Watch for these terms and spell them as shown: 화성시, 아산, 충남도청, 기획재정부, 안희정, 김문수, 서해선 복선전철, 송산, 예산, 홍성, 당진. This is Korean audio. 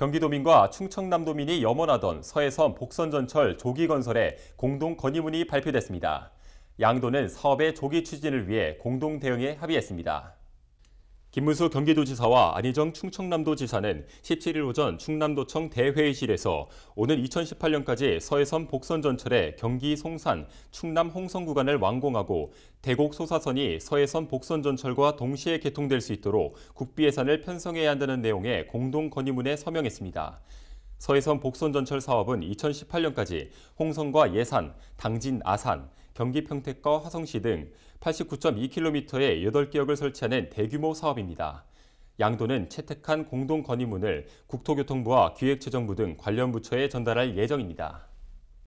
경기도민과 충청남도민이 염원하던 서해선 복선전철 조기 건설에 공동 건의문이 발표됐습니다. 양도는 사업의 조기 추진을 위해 공동 대응에 합의했습니다. 김문수 경기도지사와 안희정 충청남도지사는 17일 오전 충남도청 대회의실에서 오는 2018년까지 서해선 복선전철의 경기 송산, 충남 홍성 구간을 완공하고 대곡 소사선이 서해선 복선전철과 동시에 개통될 수 있도록 국비 예산을 편성해야 한다는 내용의 공동 건의문에 서명했습니다. 서해선 복선전철 사업은 2018년까지 홍성과 예산, 당진, 아산, 경기 평택과 화성시 등 89.2km의 8개역을 설치하는 대규모 사업입니다. 양도는 채택한 공동 건의문을 국토교통부와 기획재정부 등 관련 부처에 전달할 예정입니다.